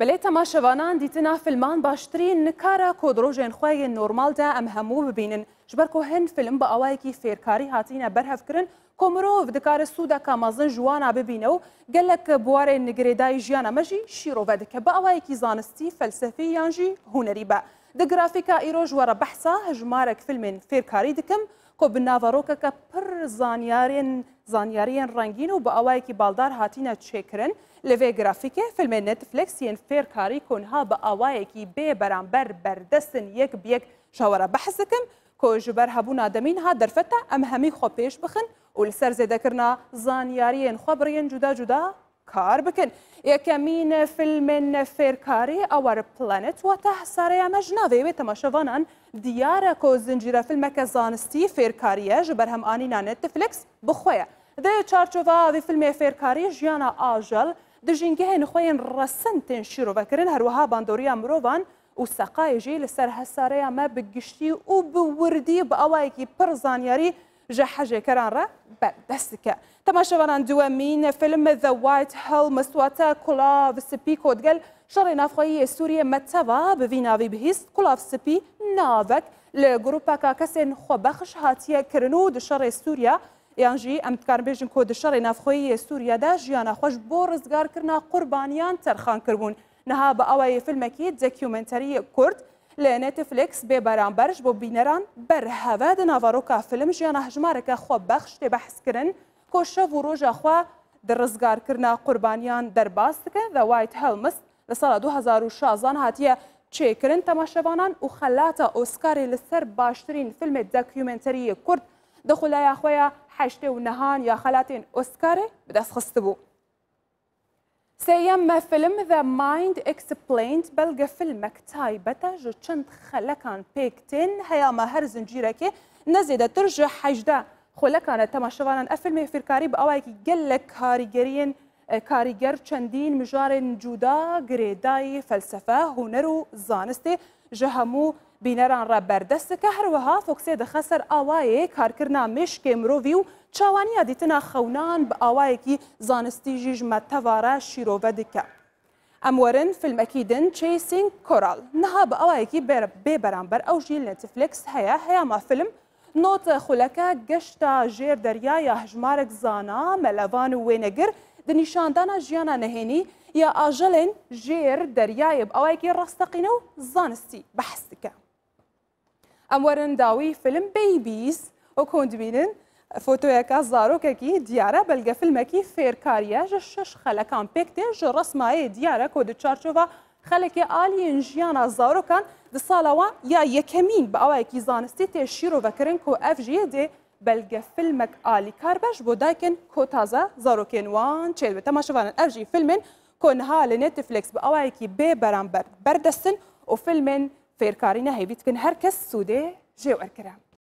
بلی تماشاوانان دیتنا فیلمان باشترین کارا کودروژن خوای نورمال دا ام همو ببینن جبرکو هن فیلم با اوایی که فیرکاری هاتینا برهف کرن کمروف دکار سودا کامازن جوانا ببینو گلک بوار نگریدای جیانا مجی شیرو ودک با اوایی که زانستی فلسفی یانجی هنری با دگرافیکا ایروژ ورا بحثا هجمارک فیلم فیرکاری دکم کو بناوروکا که پر زانیارین رنگین و با اوایی که بالدار هاتینا چکرن لوی گرافیکه فیلم نتفلیکس یین فیرکاری کنها با اوایی که بی برانبر بردستن یک بیک شاورا بحث دکم کو جبر هبونا دمین ها درفتا ام همی خو پیش بخن و لسر زیده کرنا زانیارین خبرین جدا جدا کار بکن. یکمین فیلم فیرکاری اور پلانت و تحصاری مجناوی و تماشاوانان دیاره کو زنجیره فیلمک زانستی فیرکاریه جبر هم آنینا نتفلیکس بخویه. ده چارچووا وی فیلم فیرکاری جیانا آجل د جنگهن خوین رسنتن شیرو وکرن هروها باندوریا مرووان و سقای جی لسر حساریا ما بگشتی و بوردی با اوایی که پر زانیاری جحجه کران را بدستکه. تماشاوانان دوامین فیلم The White Helmets واتا کلاف سپی کودگل شر نافخوی سوریه متوا بویناوی بهیست کلاف سپی ناوک لگروپا که کسین خو بخش هاتیه کرنو د شر سوریه یانجی امتکار بیژن کود شر نافخوی سوریه دا جیانا خوش بورزگار کرنا قربانیان ترخان کربون نها با اوای فیلمکی دکیومنتری کرد لنتفلیکس به برانبرش با بینران برهوه د ناواروکا فیلم جیانا هجمارکا خو بخش تی بحث کرن کوشه و روژا خوا در رزگار کرنا قربانیان درباس دکن. The White Helmets لسال 2016 هاتیه چیکرن تماشاوانان و خلاتا اوسکاری لسر باشترین فیلم دکیومنتری کرد دخولای خویا حشت و نهان یا خلاتین اوسکاری بدست خستبو. سيما فيلم The Mind Explained بلغ فيلمك تايبتا جو چند خلقان بيكتين هيا ما هر زنجيركي نزيدا ترجح حجدا خلقان تماشوانا فيلم فيركاري بأوايكي قلك كاريجر چندين مجارن جودا غريداي فلسفة هنرو زانستي جهمو بینران را بردست که هر وها فوکسی د خسر آوای کارکرنا مشک مروویو چاوانی دیتنا خونان با آوای کی زانستی جیج متواره شیرو ودکه. امورن فیلم اکیدن Chasing Coral نها با آوای کی برانبر او جیل نتفلیکس هیا ما فیلم نوت خلکه گشتا جیر دریا یا هجمارک زانا ملوان و وینگر د نشاندانا جیانا نهینی یا آجلن جیر دریای با آوای کی رستقینو زانستی بحث دکه. امورن داوی فیلم بیبیز و کندبینن فوتوی که زاروکه کی دیاره بلگه فیلم کی فیرکاریه جشش خلکان پکتن جرسمای دیاره کود چارچوبا خلکی آلین جیانا زاروکان د سالوان یا یکمین با اوای کی زانستی تشیرو وکرن کو اف جی ده بلگه فیلمک آلی کاربش بوداکن کو تازه زاروکن وان چلو تماشوانن اف جی فیلمن کنها لنتفلیکس با اوای کی بی برانبر بردستن و فیلمن فیرکاری نهیبیت کن هر کس سوده جوار کرم.